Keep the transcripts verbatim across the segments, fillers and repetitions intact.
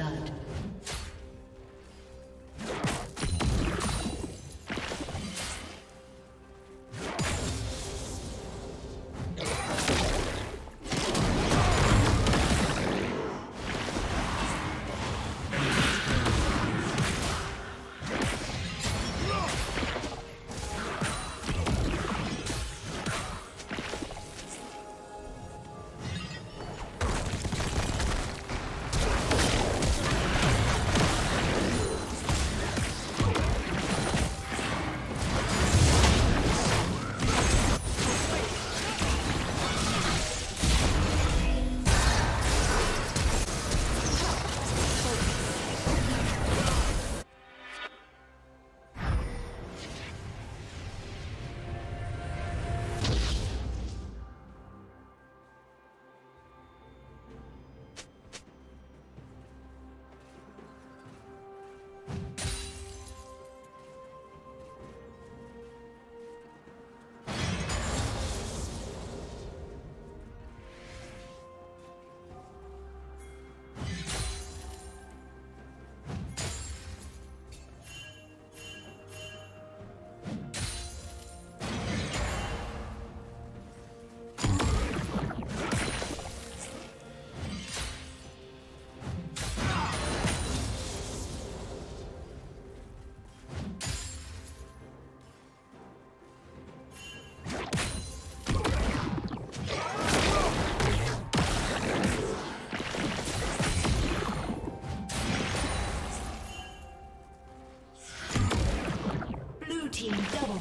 blood.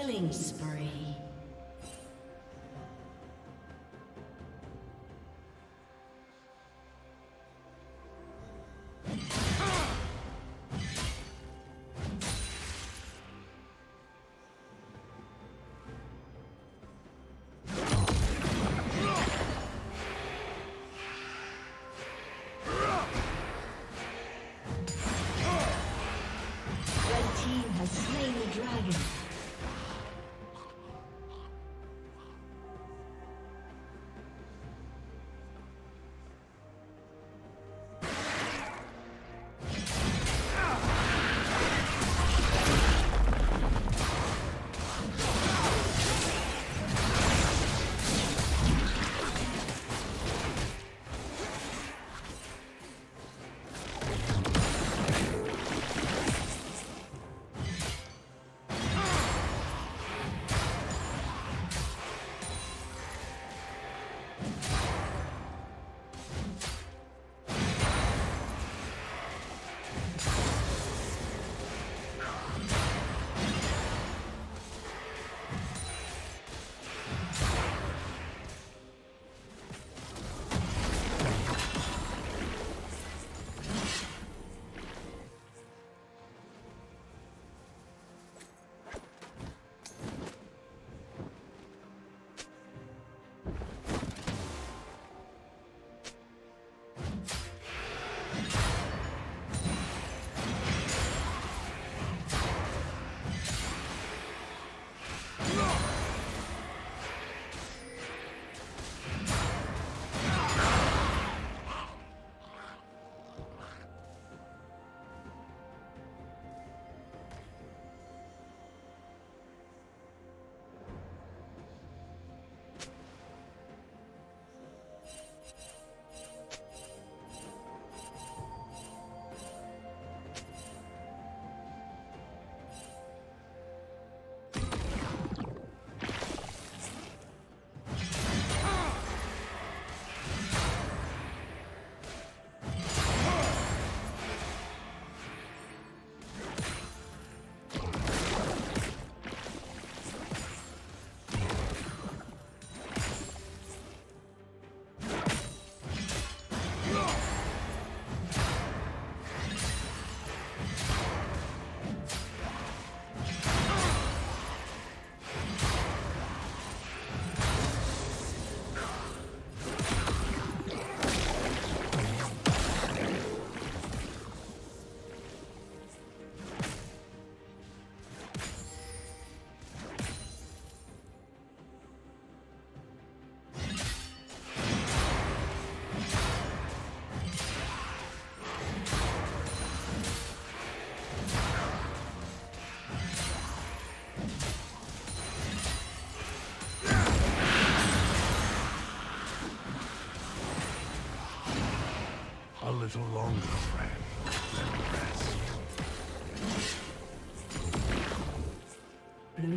Killing spree. A little longer, friend, than the rest. Blue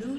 Blue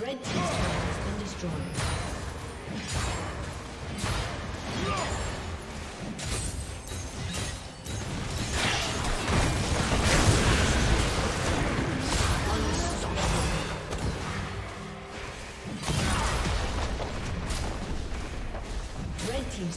Red team's turret has been destroyed. Unstoppable. Red team's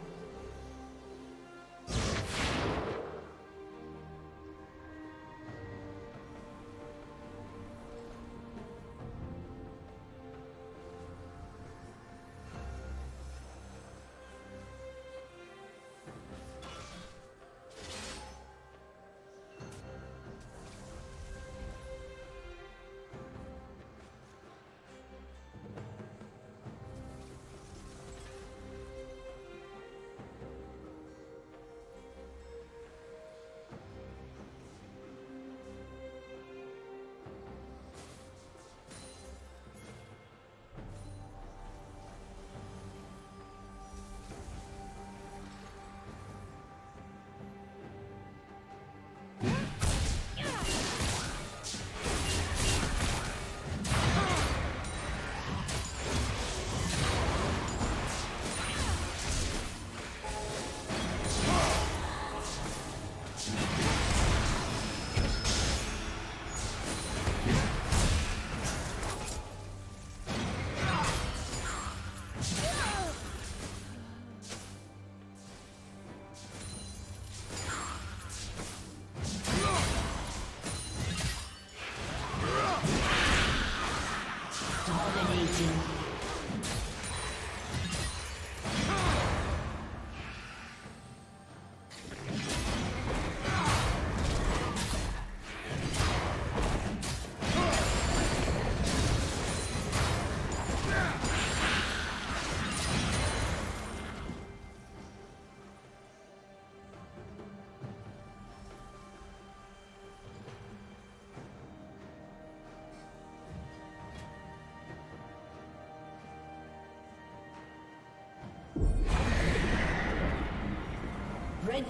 Red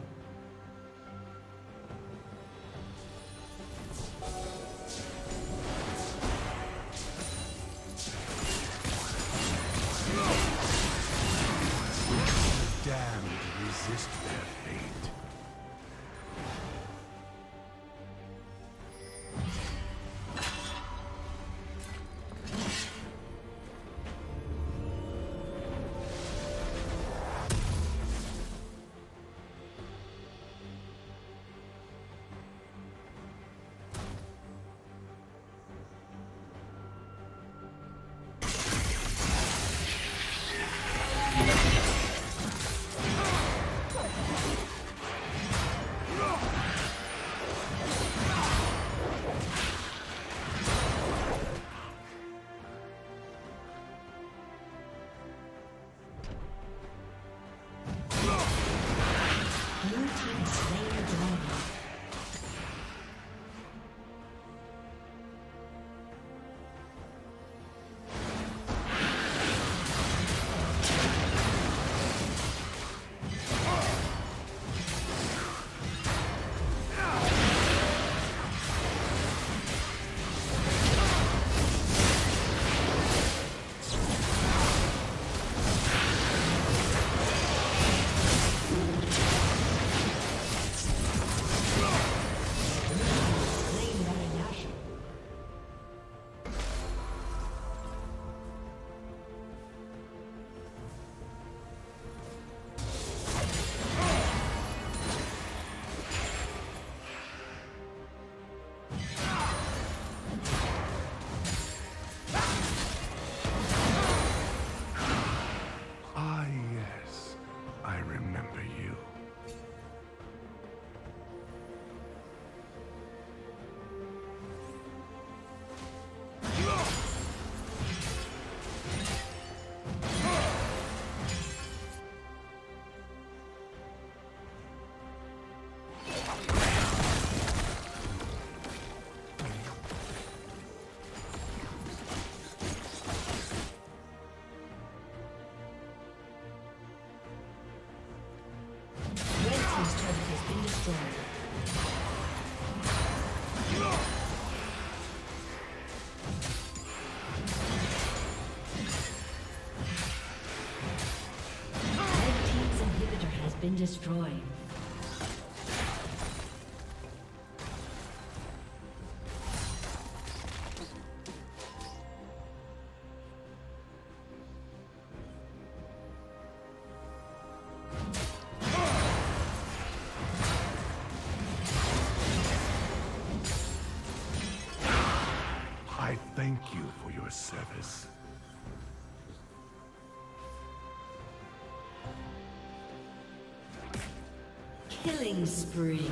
Damned, resist their fate. Been destroyed. I thank you for your service. Killing spree.